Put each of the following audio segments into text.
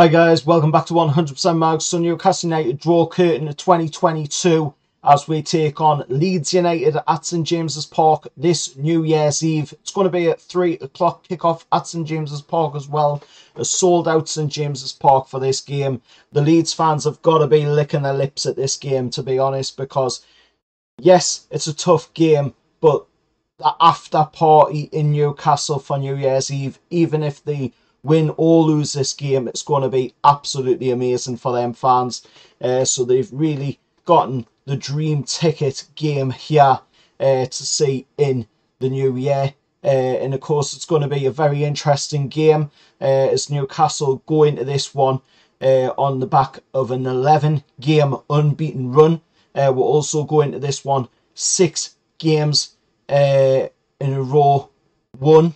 Hi guys, welcome back to 100% MAGS. So Newcastle United draw curtain 2022 as we take on Leeds United at St James's Park this New Year's Eve. It's going to be at 3 o'clock kickoff at St James's Park as well. A sold out St James's Park for this game. The Leeds fans have got to be licking their lips at this game, to be honest, because yes, it's a tough game, but the after party in Newcastle for New Year's Eve, even if the win or lose this game, it's going to be absolutely amazing for them fans. So they've really gotten the dream ticket game here to see in the new year. And of course, it's going to be a very interesting game as Newcastle go into this one on the back of an 11-game unbeaten run. We'll also go into this one 6 games in a row won,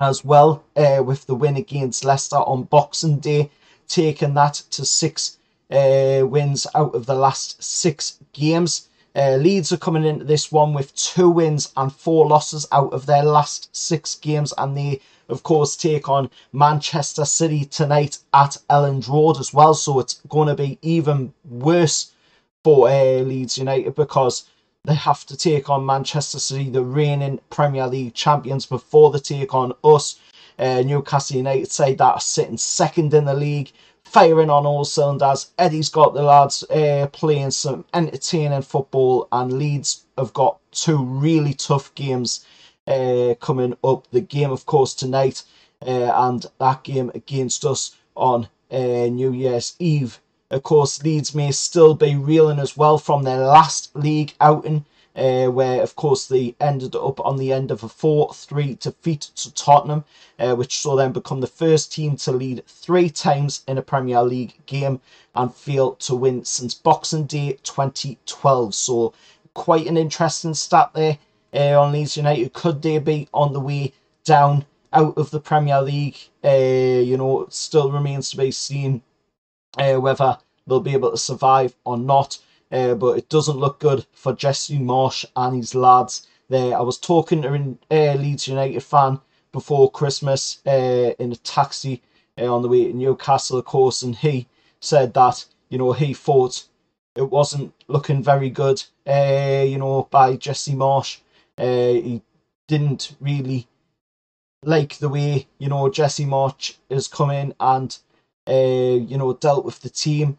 as well with the win against Leicester on Boxing Day, taking that to 6 wins out of the last 6 games. Leeds are coming into this one with 2 wins and 4 losses out of their last 6 games, and they of course take on Manchester City tonight at Elland Road as well. So it's going to be even worse for Leeds United, because they have to take on Manchester City, the reigning Premier League champions, before they take on us. Newcastle United side that are sitting second in the league, firing on all cylinders. Eddie's got the lads playing some entertaining football, and Leeds have got 2 really tough games coming up. The game, of course, tonight, and that game against us on New Year's Eve. Of course, Leeds may still be reeling as well from their last league outing, where, of course, they ended up on the end of a 4-3 defeat to Tottenham, which saw them become the first team to lead 3 times in a Premier League game and fail to win since Boxing Day 2012. So, quite an interesting stat there on Leeds United. Could they be on the way down out of the Premier League? You know, it still remains to be seen whether they'll be able to survive or not, but it doesn't look good for Jesse Marsh and his lads there. I was talking to a Leeds United fan before Christmas in a taxi on the way to Newcastle, of course, and he said that, you know, he thought it wasn't looking very good, you know, by Jesse Marsh. He didn't really like the way, you know, Jesse Marsh is coming and you know, dealt with the team.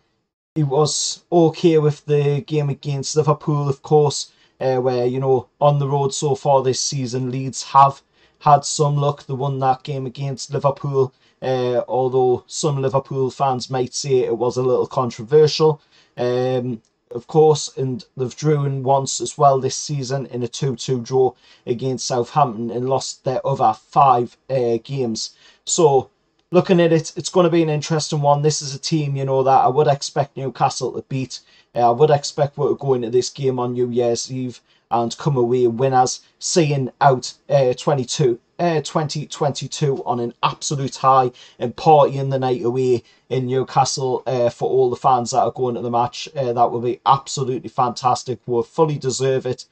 He was okay with the game against Liverpool, of course, where, you know, on the road so far this season, Leeds have had some luck. They won that game against Liverpool, although some Liverpool fans might say it was a little controversial, of course, and they've drawn once as well this season in a 2-2 draw against Southampton and lost their other 5 games. So, looking at it, it's going to be an interesting one. This is a team, you know, that I would expect Newcastle to beat. I would expect we're going to this game on New Year's Eve and come away winners, seeing out 2022 on an absolute high and partying the night away in Newcastle for all the fans that are going to the match. That will be absolutely fantastic. We'll fully deserve it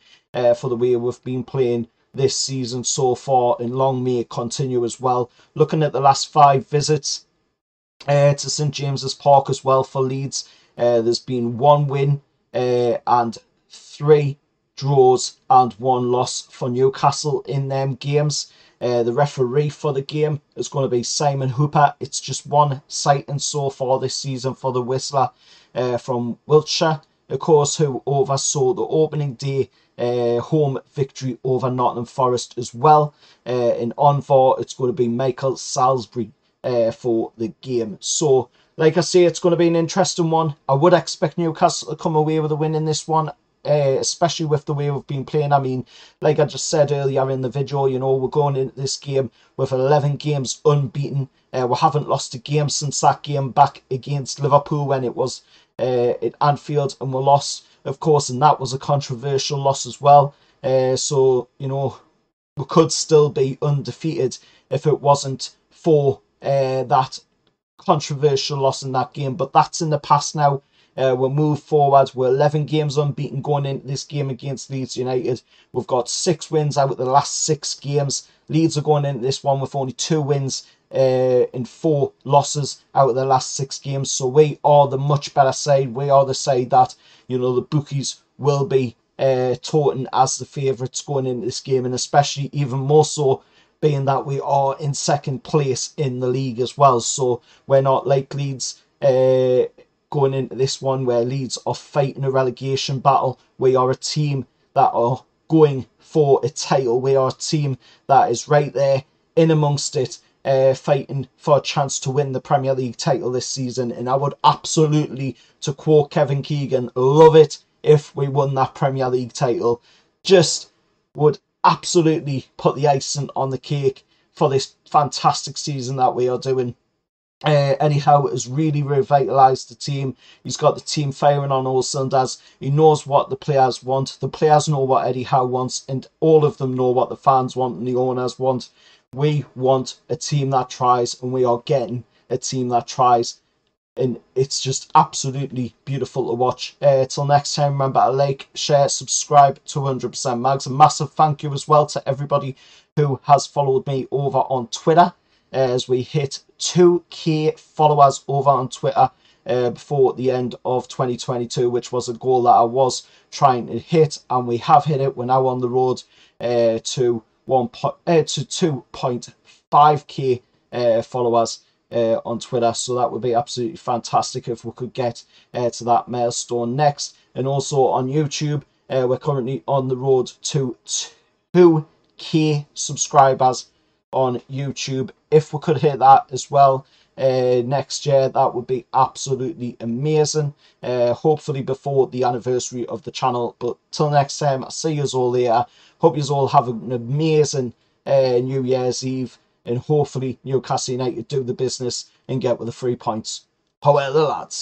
for the way we've been playing this season so far, and long may it continue as well. Looking at the last 5 visits to St James's Park as well for Leeds, there's been 1 win and 3 draws and 1 loss for Newcastle in them games. The referee for the game is going to be Simon Hooper. It's just 1 sighting so far this season for the Whistler from Wiltshire, of course, who oversaw the opening day home victory over Nottingham Forest as well. And on for it's going to be Michael Salisbury for the game. So, like I say, it's going to be an interesting one. I would expect Newcastle to come away with a win in this one, especially with the way we've been playing. I mean, like I just said earlier in the video, you know, we're going into this game with 11 games unbeaten. We haven't lost a game since that game back against Liverpool when it was at Anfield, and we lost, of course, and that was a controversial loss as well. So, you know, we could still be undefeated if it wasn't for that controversial loss in that game. But that's in the past now. We'll move forward. We're 11 games unbeaten going into this game against Leeds United. We've got 6 wins out of the last 6 games. Leeds are going into this one with only 2 wins in 4 losses out of the last 6 games. So we are the much better side. We are the side that, you know, the bookies will be touting as the favourites going into this game, and especially even more so being that we are in second place in the league as well. So we're not like Leeds going into this one, where Leeds are fighting a relegation battle. We are a team that are going for a title. We are a team that is right there in amongst it, fighting for a chance to win the Premier League title this season. And I would absolutely, to quote Kevin Keegan, love it if we won that Premier League title. Just would absolutely put the icing on the cake for this fantastic season that we are doing. Eddie Howe has really revitalised the team. He's got the team firing on all cylinders. He knows what the players want. The players know what Eddie Howe wants, and all of them know what the fans want and the owners want. We want a team that tries, and we are getting a team that tries. And it's just absolutely beautiful to watch. Till next time, remember to like, share, subscribe to 100% MAGS. A massive thank you as well to everybody who has followed me over on Twitter, as we hit 2k followers over on Twitter before the end of 2022, which was a goal that I was trying to hit, and we have hit it. We're now on the road to 2.5k followers on Twitter, so that would be absolutely fantastic if we could get to that milestone next. And also on YouTube, we're currently on the road to 2k subscribers on YouTube. If we could hit that as well next year, that would be absolutely amazing, hopefully before the anniversary of the channel. But till next time, I'll see you all later. Hope you all have an amazing New Year's Eve, and hopefully Newcastle United do the business and get with the 3 points. However, lads.